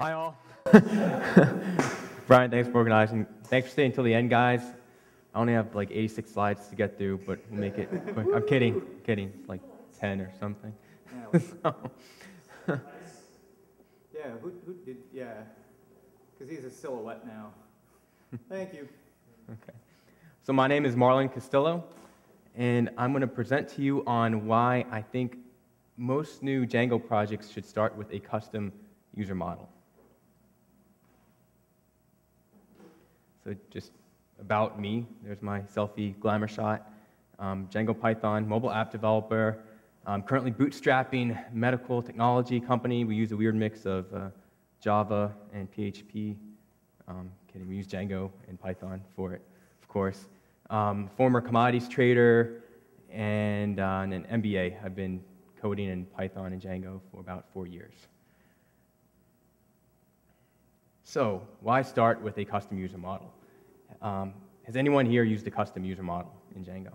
Hi all. Brian, thanks for organizing. Thanks for staying until the end, guys. I only have like 86 slides to get through, but we'll make it quick. I'm kidding, kidding. It's like 10 or something. So. Yeah, who did, yeah, because he's a silhouette now. Thank you. Okay. So my name is Marlon Castillo, and I'm going to present to you on why I think most new Django projects should start with a custom user model. So just about me, there's my selfie glamour shot. Django Python, mobile app developer. I'm currently bootstrapping medical technology company. We use a weird mix of Java and PHP. Kidding, we use Django and Python for it, of course. Former commodities trader and an MBA. I've been coding in Python and Django for about 4 years. So why start with a custom user model? Has anyone here used a custom user model in Django?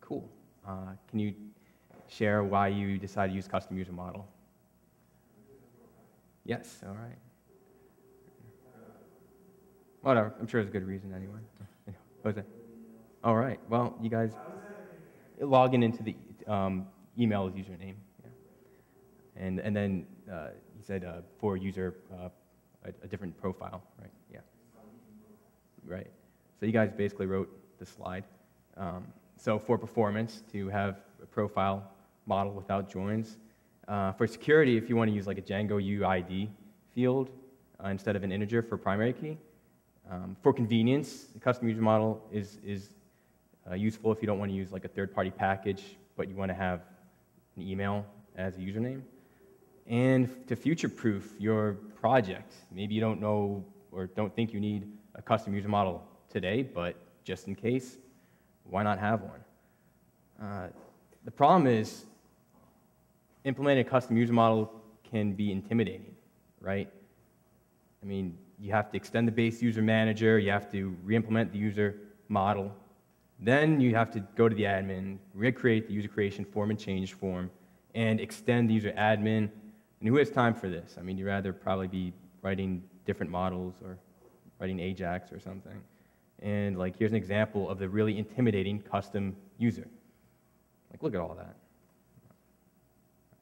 Cool. Can you share why you decided to use custom user model? Yes, all right. Whatever, I'm sure there's a good reason anyway. What was it? All right, well, you guys log in into the email as username. Yeah. And then he said for user, a different profile, right? Yeah. Right. So you guys basically wrote the slide. So for performance, to have a profile model without joins. For security, if you want to use like a Django UID field instead of an integer for primary key. For convenience, the custom user model is useful if you don't want to use like a third-party package, but you want to have an email as a username. And to future-proof your project. Maybe you don't know or don't think you need a custom user model today, but just in case, why not have one? The problem is implementing a custom user model can be intimidating, right? I mean, you have to extend the base user manager, you have to re-implement the user model, then you have to go to the admin, recreate the user creation form and change form, and extend the user admin. And who has time for this? I mean, you'd rather probably be writing different models or writing Ajax or something. And like, here's an example of the really intimidating custom user. Like, look at all that.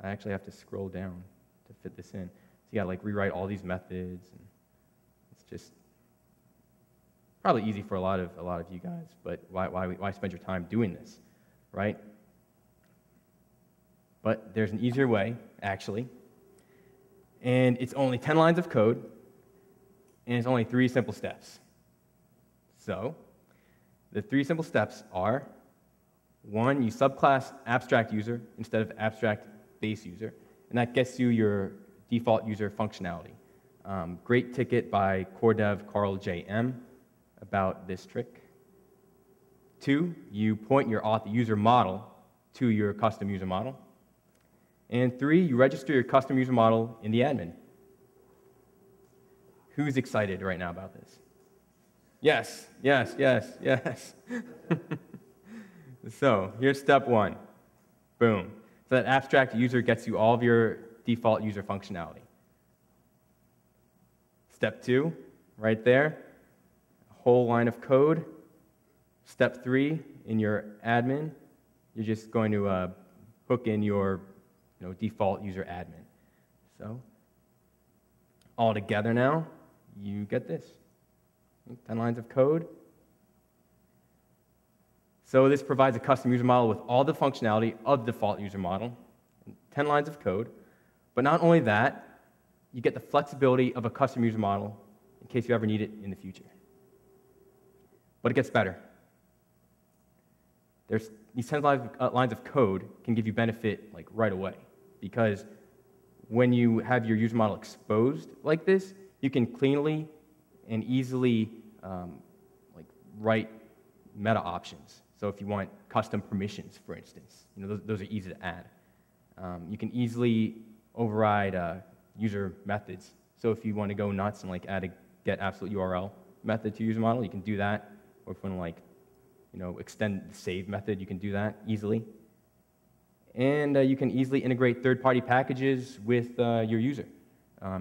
I actually have to scroll down to fit this in. So you gotta like rewrite all these methods. And it's just probably easy for a lot of you guys, but why spend your time doing this, right? But there's an easier way, actually. And it's only 10 lines of code, and it's only 3 simple steps. So the 3 simple steps are, 1, you subclass AbstractUser instead of AbstractBaseUser, and that gets you your default user functionality. Great ticket by core dev Carl J.M. about this trick. 2, you point your auth user model to your custom user model. And 3, you register your custom user model in the admin. Who's excited right now about this? Yes, yes, yes, yes. So here's step 1. Boom. So that abstract user gets you all of your default user functionality. Step 2, right there, a whole line of code. Step 3, in your admin, you're just going to hook in your default user admin. So all together now, you get this. 10 lines of code. So this provides a custom user model with all the functionality of the default user model. 10 lines of code. But not only that, you get the flexibility of a custom user model in case you ever need it in the future. But it gets better. These 10 lines of code can give you benefit like right away, because when you have your user model exposed like this, you can cleanly and easily like write meta options. So if you want custom permissions, for instance, those are easy to add. You can easily override user methods. So if you want to go nuts and like add a get absolute URL method to your user model, you can do that. Or if you want to like extend the save method, you can do that easily. And you can easily integrate third-party packages with your user.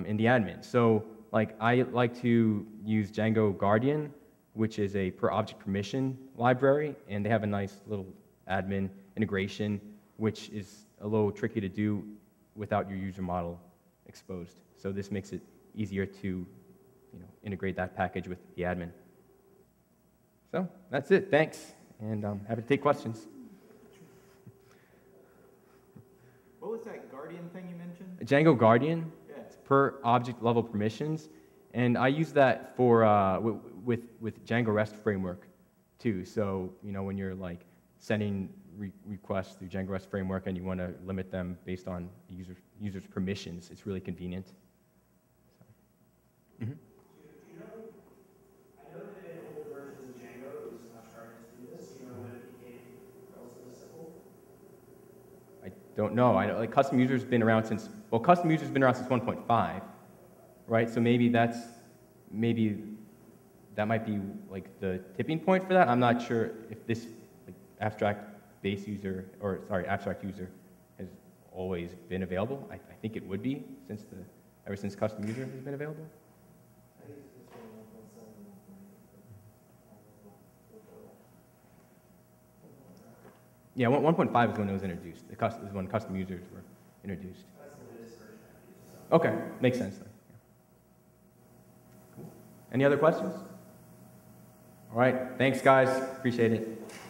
in the admin. So like, I like to use Django Guardian, which is a per object permission library, and they have a nice little admin integration, which is a little tricky to do without your user model exposed. So this makes it easier to, integrate that package with the admin. So that's it. Thanks, and I'm happy to take questions. What was that Guardian thing you mentioned? Django Guardian. Yeah. It's per object level permissions, and I use that for with Django REST framework too. So when you're like sending requests through Django REST framework and you want to limit them based on user's permissions, it's really convenient. So. Mm-hmm. Don't know. I know like custom user's been around since, well, custom user's been around since 1.5, right? So maybe that might be like the tipping point for that. I'm not sure if this like, abstract user has always been available. I think it would be since ever since custom user has been available. Yeah, 1.5 is when it was introduced. The custom is when custom users were introduced. Okay, makes sense then. Yeah. Cool. Any other questions? All right, thanks guys, appreciate it.